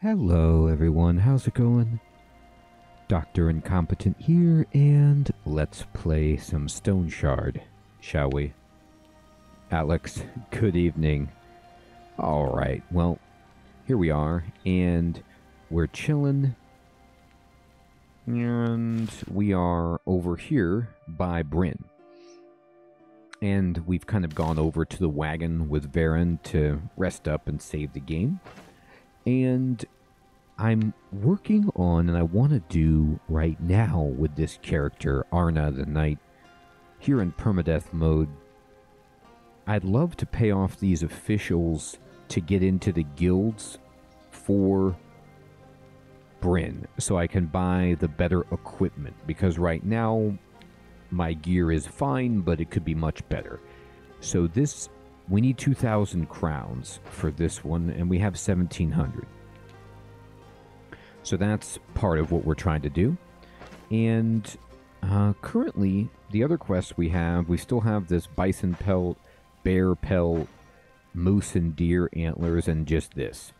Hello everyone, how's it going? Dr. Incompetent here, and let's play some Stoneshard, shall we? Alex, good evening. Alright, well, here we are, and we're chillin', and we are over here by Bryn. And we've kind of gone over to the wagon with Varen to rest up and save the game. And I'm working on, and I want to do right now with this character, Arna the Knight, here in permadeath mode. I'd love to pay off these officials to get into the guilds for Bryn, so I can buy the better equipment, because right now my gear is fine, but it could be much better. So this... we need 2,000 crowns for this one, and we have 1,700. So that's part of what we're trying to do. And currently, the other quests we still have this bison pelt, bear pelt, moose and deer antlers, and just this.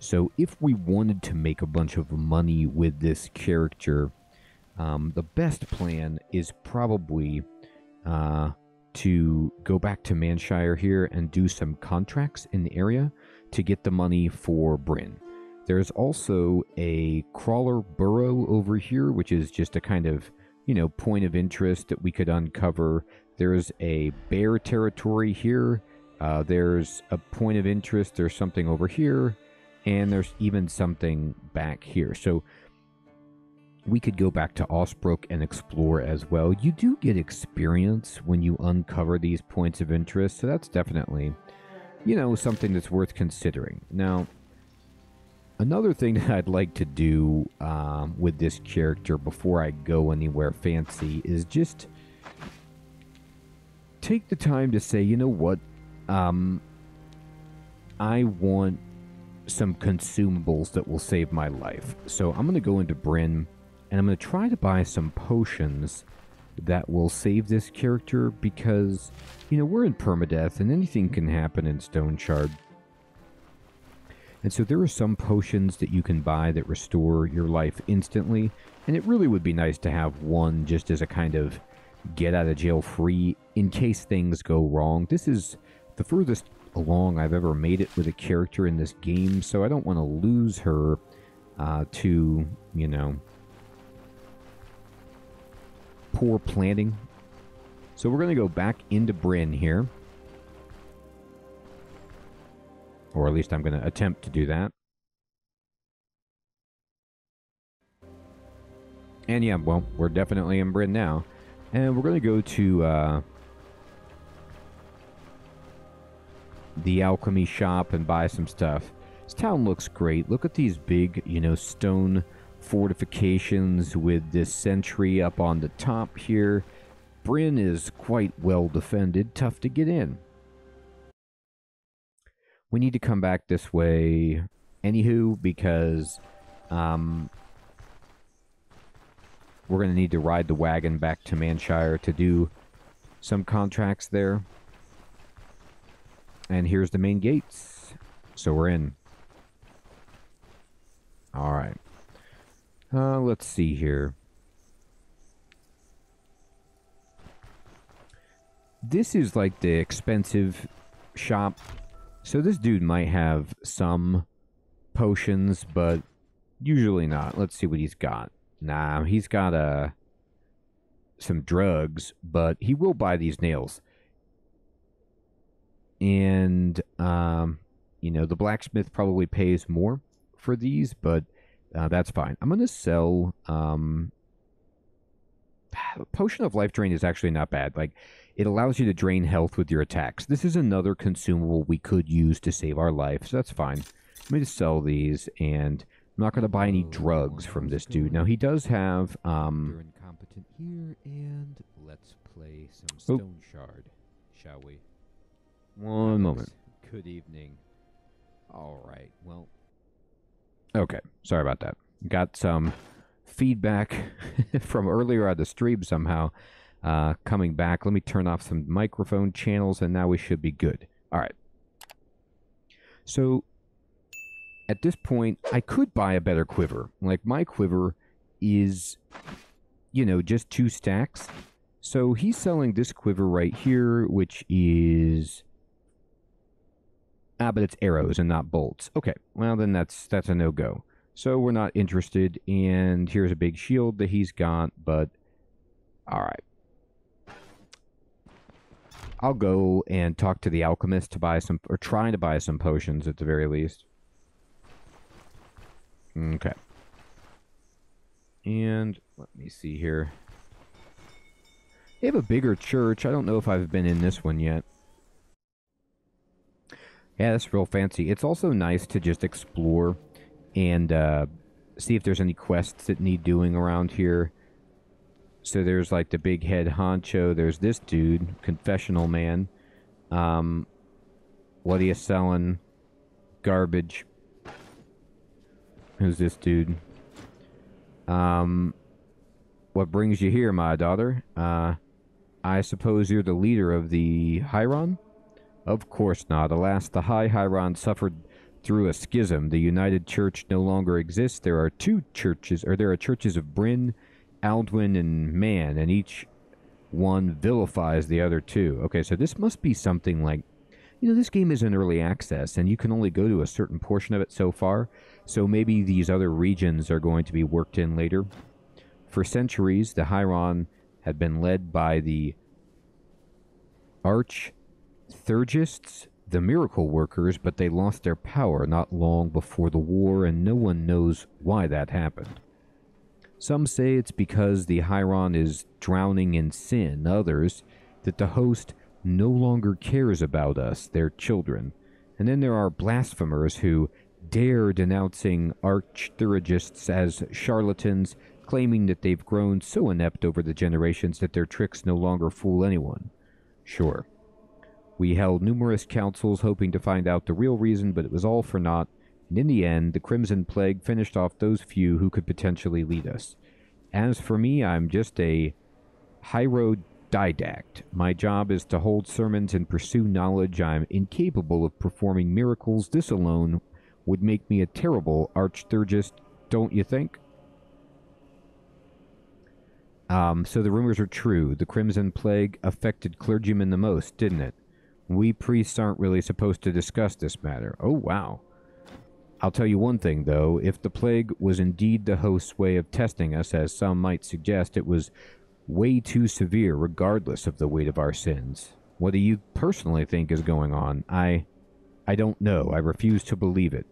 So if we wanted to make a bunch of money with this character, the best plan is probably... to go back to Manshire here and do some contracts in the area to get the money for Bryn. There's also a crawler burrow over here, which is just a kind of, you know, point of interest that we could uncover. There's a bear territory here. There's a point of interest. There's something over here. And there's even something back here. So we could go back to Osbrook and explore as well. You do get experience when you uncover these points of interest, so that's definitely, you know, something that's worth considering. Now, another thing that I'd like to do with this character before I go anywhere fancy is just take the time to say, you know what, I want some consumables that will save my life. So I'm going to go into Bryn, and I'm going to try to buy some potions that will save this character because, you know, we're in permadeath and anything can happen in Stoneshard. And so there are some potions that you can buy that restore your life instantly. And it really would be nice to have one just as a kind of get out of jail free in case things go wrong. This is the furthest along I've ever made it with a character in this game. So I don't want to lose her to, you know... poor planning. So we're going to go back into Bryn here. Or at least I'm going to attempt to do that. And yeah, well, we're definitely in Bryn now. And we're going to go to the alchemy shop and buy some stuff. This town looks great. Look at these big, you know, stone fortifications with this sentry up on the top here. Bryn is quite well defended, tough to get in. We need to come back this way, anywho, because we're going to need to ride the wagon back to Manshire to do some contracts there. And here's the main gates. So we're in. Alright. Let's see here. This is like the expensive shop. So this dude might have some potions, but usually not. Let's see what he's got. Nah, he's got some drugs, but he will buy these nails. And, you know, the blacksmith probably pays more for these, but... that's fine. I'm going to sell... Potion of Life Drain is actually not bad. Like, it allows you to drain health with your attacks. This is another consumable we could use to save our life, so that's fine. Let me just sell these, and I'm not going to buy any drugs from this dude. Now, he does have... You're incompetent here, and let's play some Stoneshard, shall we? One moment. Good evening. All right, well... okay, sorry about that. Got some feedback from earlier on the stream somehow coming back. Let me turn off some microphone channels, and now we should be good. All right. So at this point, I could buy a better quiver. Like, my quiver is, you know, just 2 stacks. So he's selling this quiver right here, which is... ah, but it's arrows and not bolts. Okay, well, then that's a no-go. So we're not interested, and here's a big shield that he's got, but... all right. I'll go and talk to the alchemist to buy some... or trying to buy some potions, at the very least. Okay. And let me see here. They have a bigger church. I don't know if I've been in this one yet. Yeah, that's real fancy. It's also nice to just explore and see if there's any quests that need doing around here. So there's like the big head honcho. There's this dude, confessional man. What are you selling? Garbage. Who's this dude? What brings you here, my daughter? I suppose you're the leader of the Hieron? Of course not. Alas, the High Hieron suffered through a schism. The United Church no longer exists. There are churches of Bryn, Aldwin, and Man, and each one vilifies the other two. Okay, so this must be something like, you know, this game is in early access, and you can only go to a certain portion of it so far, so maybe these other regions are going to be worked in later. For centuries, the Hieron had been led by the Archthurgists, the miracle workers, but they lost their power not long before the war, and no one knows why that happened. Some say it's because the Hieron is drowning in sin, others that the host no longer cares about us, their children. And then there are blasphemers who dare denouncing Archthurgists as charlatans, claiming that they've grown so inept over the generations that their tricks no longer fool anyone. Sure. We held numerous councils hoping to find out the real reason, but it was all for naught, and in the end, the Crimson Plague finished off those few who could potentially lead us. As for me, I'm just a hierodidact. My job is to hold sermons and pursue knowledge. I'm incapable of performing miracles. This alone would make me a terrible Archthurgist, don't you think? So the rumors are true. The Crimson Plague affected clergymen the most, didn't it? We priests aren't really supposed to discuss this matter. Oh, wow. I'll tell you one thing, though. If the plague was indeed the host's way of testing us, as some might suggest, it was way too severe, regardless of the weight of our sins. What do you personally think is going on? I don't know. I refuse to believe it.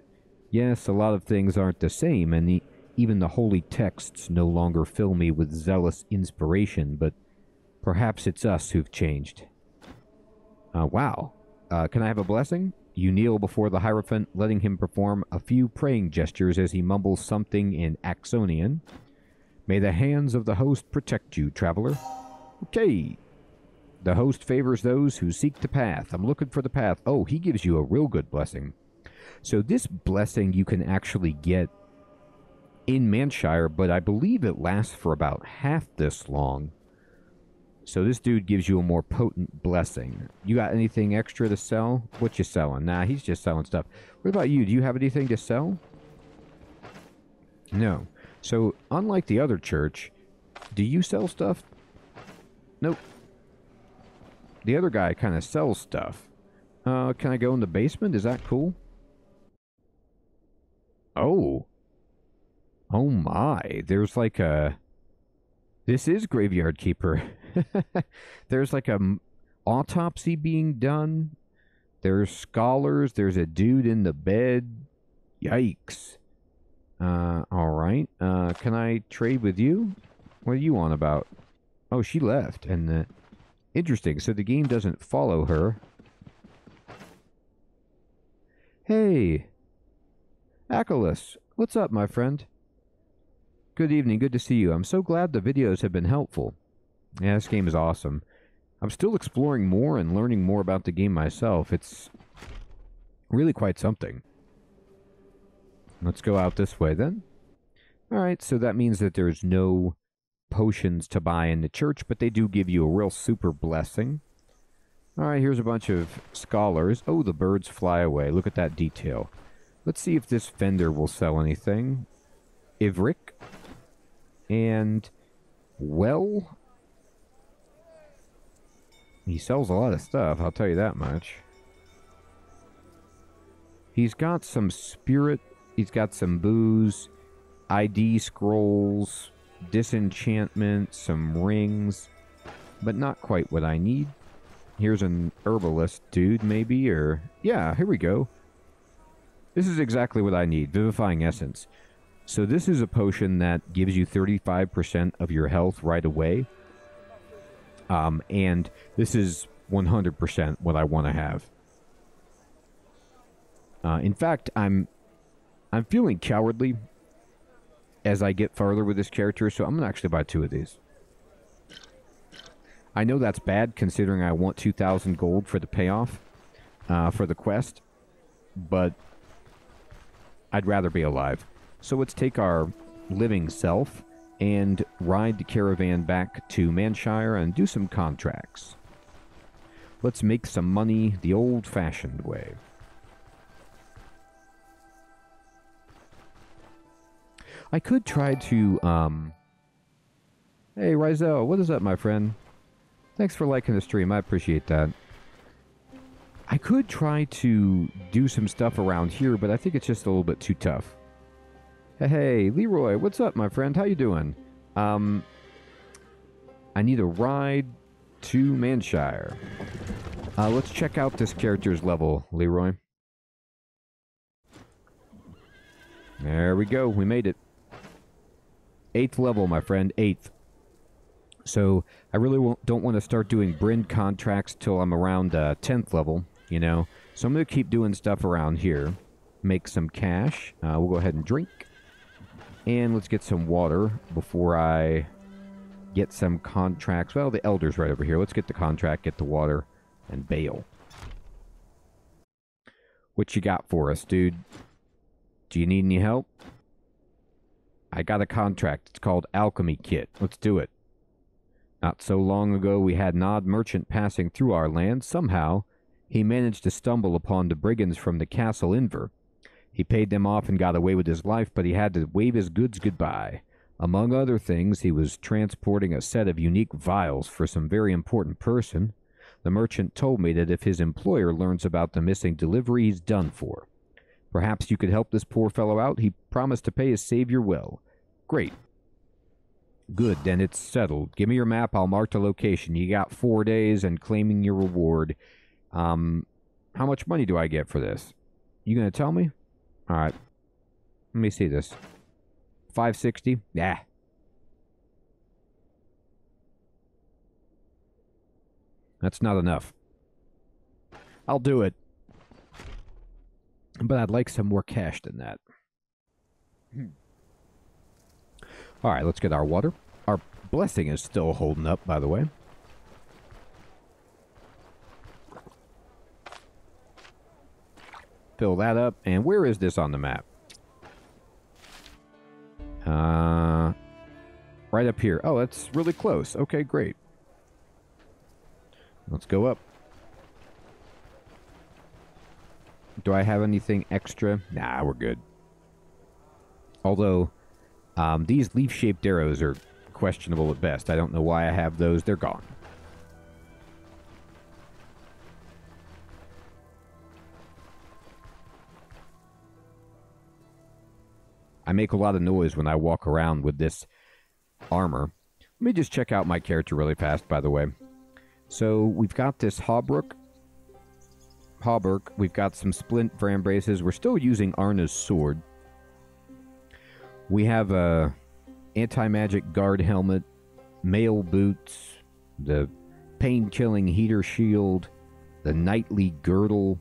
Yes, a lot of things aren't the same, and even the holy texts no longer fill me with zealous inspiration, but perhaps it's us who've changed. Wow. Can I have a blessing? You kneel before the Hierophant, letting him perform a few praying gestures as he mumbles something in Axonian. May the hands of the host protect you, traveler. Okay. The host favors those who seek the path. I'm looking for the path. Oh, he gives you a real good blessing. So this blessing you can actually get in Manshire, but I believe it lasts for about half this long. So this dude gives you a more potent blessing. You got anything extra to sell? What you selling? Nah, he's just selling stuff. What about you? Do you have anything to sell? No. So, unlike the other church, do you sell stuff? Nope. The other guy kind of sells stuff. Can I go in the basement? Is that cool? Oh. Oh my. There's like a... this is Graveyard Keeper. There's like an autopsy being done. There's scholars. There's a dude in the bed. Yikes. All right. Can I trade with you? What are you on about? Oh, she left. And interesting. So the game doesn't follow her. Hey. Acholus. What's up, my friend? Good evening. Good to see you. I'm so glad the videos have been helpful. Yeah, this game is awesome. I'm still exploring more and learning more about the game myself. It's really quite something. Let's go out this way then. Alright, so that means that there's no potions to buy in the church, but they do give you a real super blessing. Alright, here's a bunch of scholars. Oh, the birds fly away. Look at that detail. Let's see if this vendor will sell anything. Ivric. And, well, he sells a lot of stuff, I'll tell you that much. He's got some spirit, he's got some booze, ID scrolls, disenchantment, some rings, but not quite what I need. Here's an herbalist dude, maybe, or... yeah, here we go. This is exactly what I need, Vivifying Essence. So this is a potion that gives you 35% of your health right away. And this is 100% what I want to have. In fact, I'm feeling cowardly as I get farther with this character, so I'm going to actually buy 2 of these. I know that's bad, considering I want 2,000 gold for the payoff, for the quest, but I'd rather be alive. So let's take our living self and ride the caravan back to Manshire and do some contracts. Let's make some money the old-fashioned way. I could try to, Hey, Rizel, what is up, my friend? Thanks for liking the stream. I appreciate that. I could try to do some stuff around here, but I think it's just a little bit too tough. Hey, Leroy, what's up, my friend? How you doing? I need a ride to Manshire. Let's check out this character's level, Leroy. There we go. We made it. 8th level, my friend. 8th. So I really don't want to start doing Bryn contracts till I'm around 10th level, you know. So I'm going to keep doing stuff around here. Make some cash. We'll go ahead and drink. And let's get some water before I get some contracts. Well, the elder's right over here. Let's get the contract, get the water, and bail. What you got for us, dude? Do you need any help? I got a contract. It's called Alchemy Kit. Let's do it. Not so long ago, we had an odd merchant passing through our land. Somehow, he managed to stumble upon the brigands from the castle Inver. He paid them off and got away with his life, but he had to wave his goods goodbye. Among other things, he was transporting a set of unique vials for some very important person. The merchant told me that if his employer learns about the missing delivery, he's done for. Perhaps you could help this poor fellow out. He promised to pay his savior well. Great. Good, then it's settled. Give me your map, I'll mark the location. You got 4 days and claiming your reward. How much money do I get for this? You gonna tell me? Alright. Let me see this. 560? Nah. That's not enough. I'll do it. But I'd like some more cash than that. Alright, let's get our water. Our blessing is still holding up, by the way. Fill that up. And where is this on the map? Right up here. Oh, that's really close. Okay, great. Let's go up. Do I have anything extra? Nah, we're good. Although... these leaf-shaped arrows are questionable at best. I don't know why I have those. They're gone. I make a lot of noise when I walk around with this armor. Let me just check out my character really fast, by the way. So, we've got this Hobrook. Hobrook. We've got some splint frame braces. We're still using Arna's sword. We have a anti-magic guard helmet, mail boots, the pain-killing heater shield, the knightly girdle,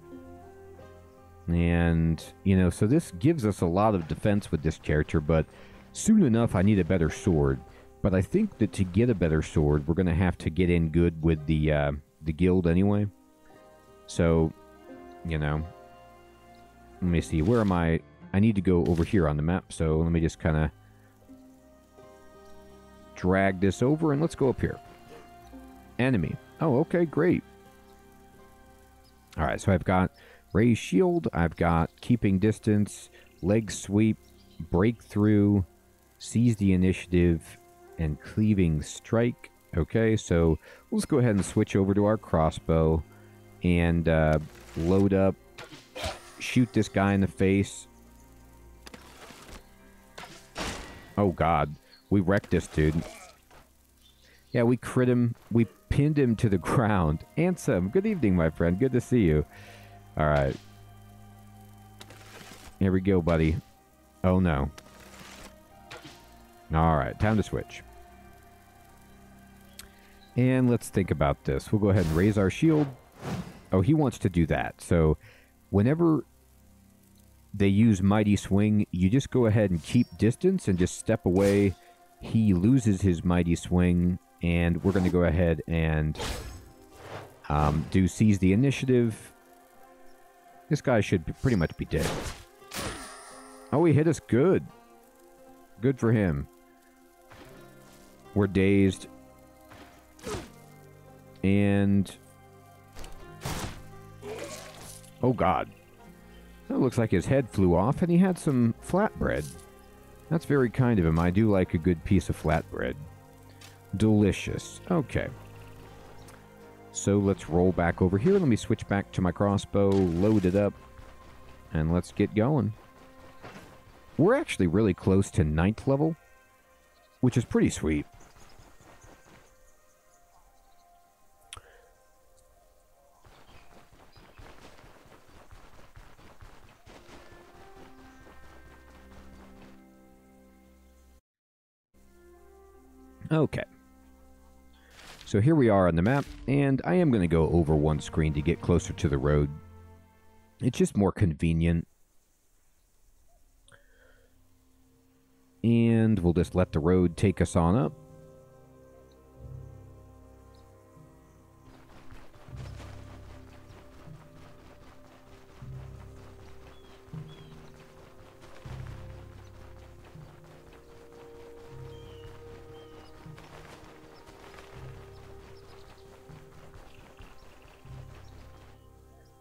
and, you know, so this gives us a lot of defense with this character, but soon enough I need a better sword. But I think that to get a better sword, we're going to have to get in good with the guild anyway. So, you know, let me see, where am I... need to go over here on the map, so let me just kind of drag this over, and let's go up here. Enemy. Oh, okay, great. Alright, so I've got Raise shield. I've got keeping distance, leg sweep, breakthrough, seize the initiative, and cleaving strike. Okay, so let's go ahead and switch over to our crossbow and load up, shoot this guy in the face. Oh god, we wrecked this dude. Yeah, we crit him, we pinned him to the ground. Ansem, good evening, my friend, good to see you. Alright. Here we go, buddy. Oh no. Alright, time to switch. And let's think about this. We'll go ahead and raise our shield. Oh, he wants to do that. So whenever they use Mighty Swing, you just go ahead and keep distance and just step away. He loses his Mighty Swing, and we're going to go ahead and do Seize the Initiative. This guy should pretty much be dead. Oh, he hit us good. Good for him. We're dazed. And... oh, God. That looks like his head flew off, and he had some flatbread. That's very kind of him. I do like a good piece of flatbread. Delicious. Okay. So let's roll back over here. Let me switch back to my crossbow, load it up, and let's get going. We're actually really close to 9th level, which is pretty sweet. Okay, so here we are on the map, and I am going to go over one screen to get closer to the road. It's just more convenient. And we'll just let the road take us on up.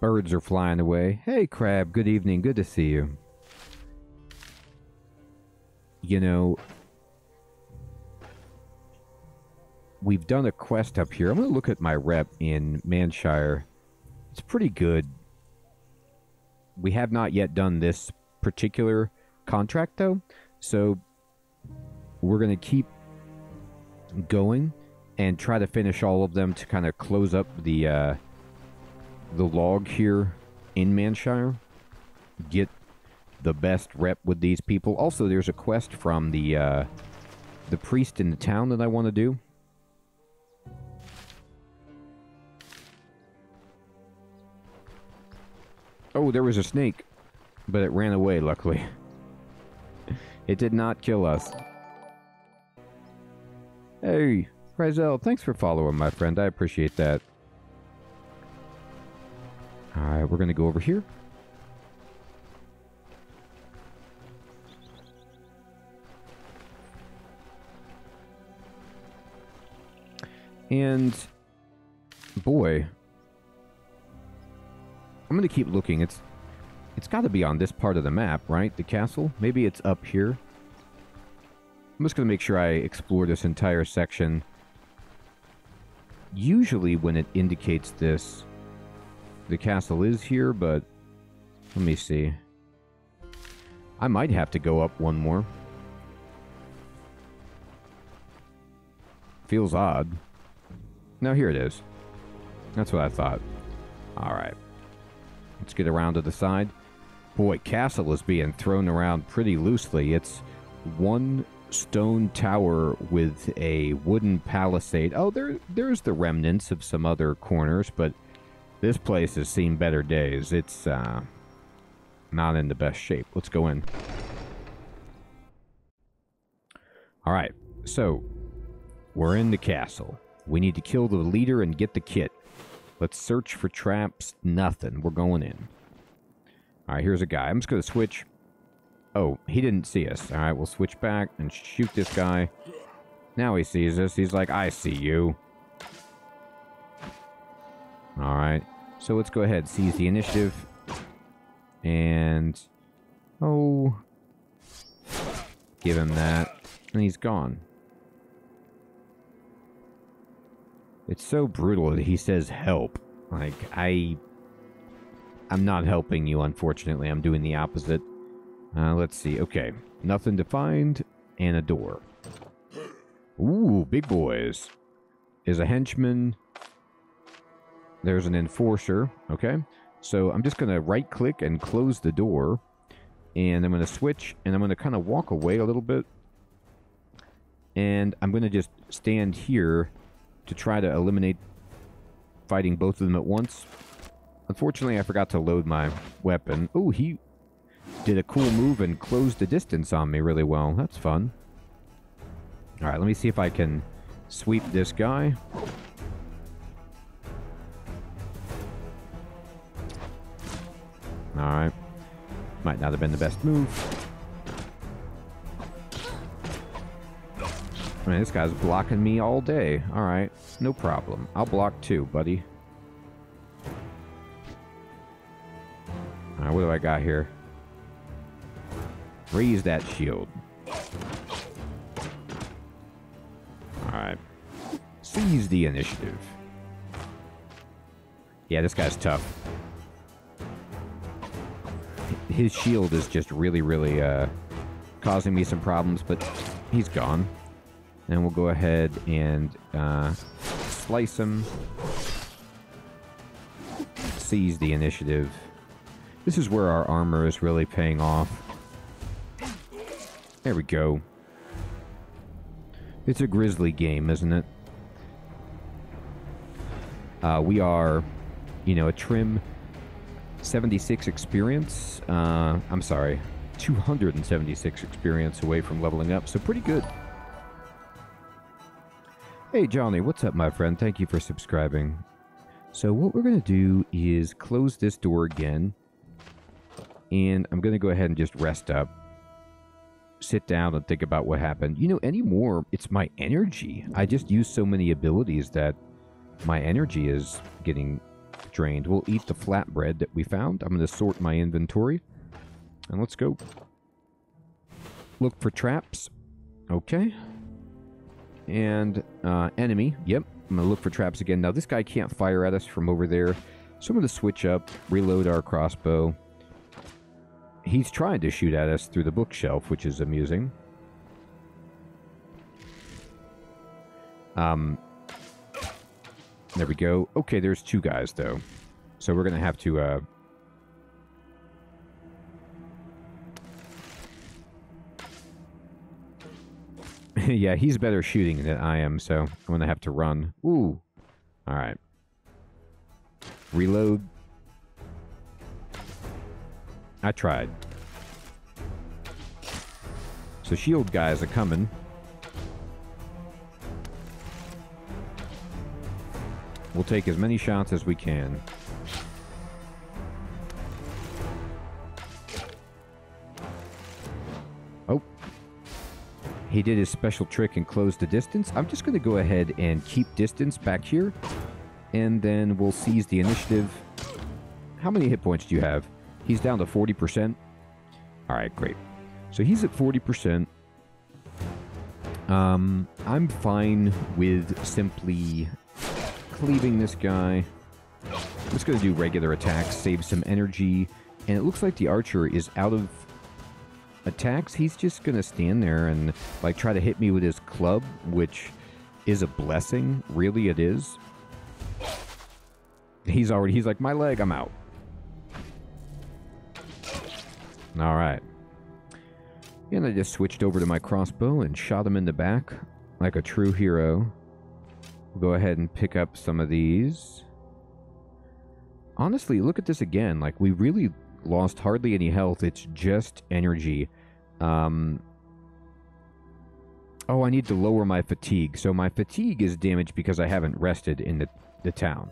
Birds are flying away. Hey, Crab, good evening. Good to see you. You know, we've done a quest up here. I'm going to look at my rep in Manshire. It's pretty good. We have not yet done this particular contract, though. So we're going to keep going and try to finish all of them to kind of close up the log here in Manshire, get the best rep with these people. Also, there's a quest from the priest in the town that I want to do. Oh, there was a snake, but it ran away, luckily. It did not kill us. Hey, Frizel, thanks for following, my friend. I appreciate that. Alright, we're going to go over here. And, boy, I'm going to keep looking. It's got to be on this part of the map, right? The castle? Maybe it's up here. I'm just going to make sure I explore this entire section. Usually when it indicates this... the castle is here, but let me see. I might have to go up one more. Feels odd. No, here it is. That's what I thought. All right. Let's get around to the side. Boy, castle is being thrown around pretty loosely. It's one stone tower with a wooden palisade. Oh, there's the remnants of some other corners, but... this place has seen better days. It's not in the best shape. Let's go in. All right, so we're in the castle. We need to kill the leader and get the kit. Let's search for traps. Nothing. We're going in. All right, here's a guy. I'm just going to switch. Oh, he didn't see us. All right, we'll switch back and shoot this guy. Now he sees us. He's like, I see you. All right, so let's go ahead and seize the initiative. And... oh... give him that. And he's gone. It's so brutal that he says help. Like, I'm not helping you, unfortunately. I'm doing the opposite. Let's see. Okay. Nothing to find. And a door. Ooh, big boys. Is a henchman. There's an enforcer. Okay. So I'm just going to right-click and close the door. And I'm going to switch. And I'm going to kind of walk away a little bit. And I'm going to just stand here to try to eliminate fighting both of them at once. Unfortunately, I forgot to load my weapon. Ooh, he did a cool move and closed the distance on me really well. That's fun. All right, let me see if I can sweep this guy. All right. Might not have been the best move. I mean, this guy's blocking me all day. All right, no problem. I'll block too, buddy. All right, what do I got here? Raise that shield. All right. Seize the initiative. Yeah, this guy's tough. His shield is just really, really causing me some problems, but he's gone. And we'll go ahead and slice him. Seize the initiative. This is where our armor is really paying off. There we go. It's a grisly game, isn't it? We are, you know, a trim 76 experience. I'm sorry, 276 experience away from leveling up, so pretty good. Hey, Johnny, what's up, my friend? Thank you for subscribing. So what we're going to do is close this door again. And I'm going to go ahead and just rest up. Sit down and think about what happened. You know, anymore, it's my energy. I just use so many abilities that my energy is getting drained. We'll eat the flatbread that we found. I'm going to sort my inventory. And let's go. Look for traps. Okay. And enemy. Yep. I'm going to look for traps again. Now, this guy can't fire at us from over there. So I'm going to switch up, reload our crossbow. He's trying to shoot at us through the bookshelf, which is amusing. There we go. Okay, there's two guys, though. So we're going to have to... yeah, he's better shooting than I am, so I'm going to have to run. Ooh. All right. Reload. I tried. So shield guys are coming. We'll take as many shots as we can. He did his special trick and closed the distance. I'm just going to go ahead and keep distance back here. And then we'll seize the initiative. How many hit points do you have? He's down to 40%. All right, great. So he's at 40%. I'm fine with simply cleaving this guy. I'm just going to do regular attacks, save some energy. And it looks like the archer is out of... attacks. He's just gonna stand there and like try to hit me with his club, which is a blessing. Really, it is. He's like, my leg, I'm out. All right. And I just switched over to my crossbow and shot him in the back like a true hero. We'll go ahead and pick up some of these. Honestly, look at this again. Like, we really lost hardly any health. It's just energy. Oh, I need to lower my fatigue. So my fatigue is damaged because I haven't rested in the town.